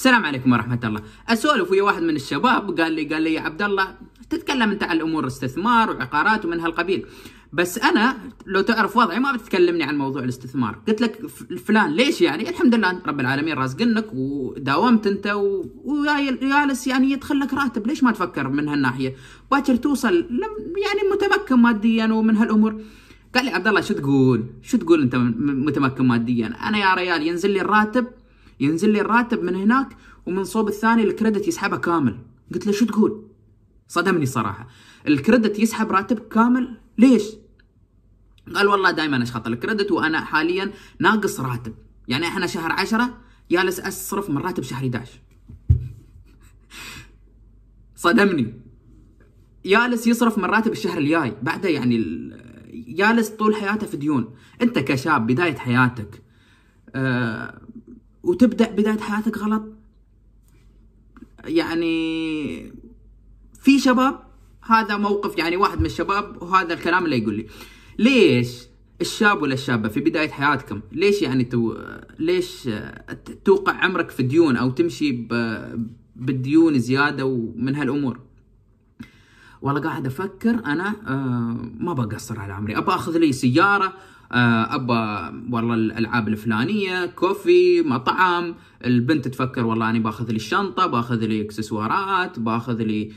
السلام عليكم ورحمه الله. اسولف ويا واحد من الشباب قال لي يا عبد الله تتكلم انت عن الامور الاستثمار وعقارات ومن هالقبيل، بس انا لو تعرف وضعي ما بتكلمني عن موضوع الاستثمار. قلت لك فلان ليش يعني؟ الحمد لله رب العالمين رازقنك وداومت انت وجالس يعني يدخل لك راتب، ليش ما تفكر من هالناحيه؟ باكر توصل يعني متمكن ماديا ومن هالامور. قال لي عبد الله شو تقول انت متمكن ماديا؟ انا يا ريال ينزل لي الراتب من هناك ومن صوب الثاني الكريدت يسحبه كامل. قلت له شو تقول؟ صدمني صراحه، الكريدت يسحب راتب كامل ليش؟ قال والله دائما اشخط الكريدت وانا حاليا ناقص راتب، يعني احنا شهر 10 جالس اصرف من راتب شهر 11. صدمني، جالس يصرف من راتب الشهر الجاي بعده، يعني جالس طول حياته في ديون. انت كشاب بدايه حياتك وتبدا بدايه حياتك غلط، يعني في شباب. هذا موقف يعني واحد من الشباب وهذا الكلام اللي يقول لي. ليش الشاب ولا الشابه في بدايه حياتكم ليش يعني ليش توقع عمرك في ديون او تمشي بالديون زياده ومن هالامور؟ والله قاعد افكر انا ما بقصر على عمري، ابى اخذ لي سياره، ابى والله الالعاب الفلانيه، كوفي، مطعم، البنت تفكر والله انا باخذ لي الشنطه، باخذ لي اكسسوارات، باخذ لي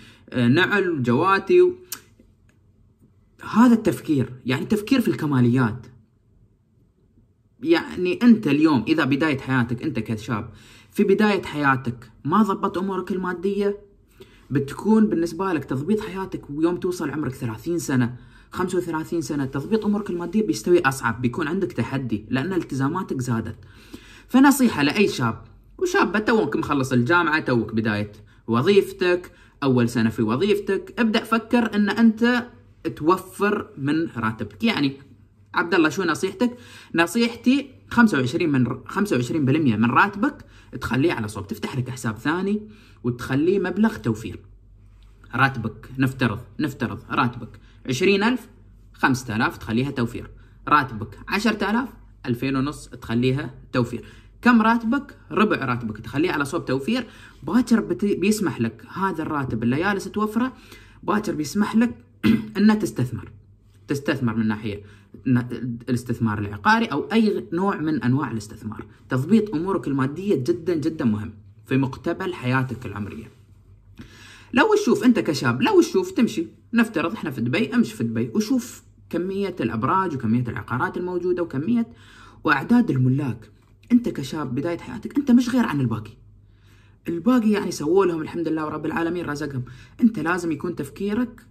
نعل، جواتي. هذا التفكير يعني تفكير في الكماليات. يعني انت اليوم اذا بدايه حياتك انت كشاب في بدايه حياتك ما ضبط امورك الماديه، بتكون بالنسبه لك تضبيط حياتك ويوم توصل عمرك 30 سنه 35 سنه تضبيط امورك الماديه بيستوي اصعب، بيكون عندك تحدي لان التزاماتك زادت. فنصيحه لاي شاب وشابه توك مخلص الجامعه، توك بدايه وظيفتك، اول سنه في وظيفتك، ابدا فكر ان انت توفر من راتبك. يعني عبد الله شو نصيحتك؟ نصيحتي 25% من راتبك تخليه على صوب، تفتح لك حساب ثاني وتخليه مبلغ توفير. راتبك نفترض راتبك 20,000، 5,000 تخليها توفير. راتبك 10,000، 2,500 تخليها توفير. كم راتبك؟ ربع راتبك تخليه على صوب توفير. باكر بيسمح لك هذا الراتب اللي جالس توفره، باكر بيسمح لك انك تستثمر من ناحيه الاستثمار العقاري او اي نوع من انواع الاستثمار. تضبيط امورك الماديه جدا جدا مهم في مقتبل حياتك العمريه. لو تشوف انت كشاب، لو تشوف تمشي، نفترض احنا في دبي، امشي في دبي وشوف كميه الابراج وكميه العقارات الموجوده وكميه واعداد الملاك. انت كشاب بدايه حياتك انت مش غير عن الباقي يعني سووا لهم الحمد لله ورب العالمين رزقهم. انت لازم يكون تفكيرك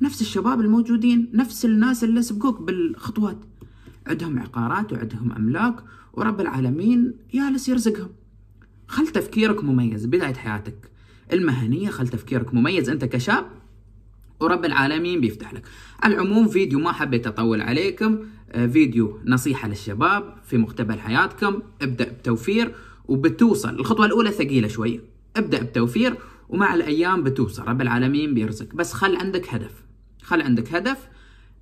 نفس الشباب الموجودين، نفس الناس اللي سبقوك بالخطوات، عندهم عقارات وعندهم املاك ورب العالمين جالس يرزقهم. خل تفكيرك مميز بداية حياتك المهنية، خل تفكيرك مميز انت كشاب ورب العالمين بيفتح لك. على العموم فيديو ما حبيت اطول عليكم، فيديو نصيحة للشباب في مقتبل حياتكم، ابدأ بتوفير وبتوصل. الخطوة الأولى ثقيلة شوي، ابدأ بتوفير ومع الأيام بتوصل، رب العالمين بيرزق. بس خل عندك هدف، خل عندك هدف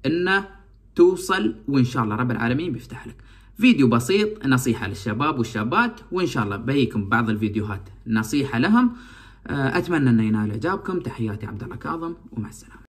انه توصل وان شاء الله رب العالمين بيفتح لك. فيديو بسيط نصيحة للشباب والشابات، وان شاء الله بيكم بعض الفيديوهات نصيحة لهم. اتمنى انه ينال اعجابكم. تحياتي عبدالله كاظم ومع السلامة.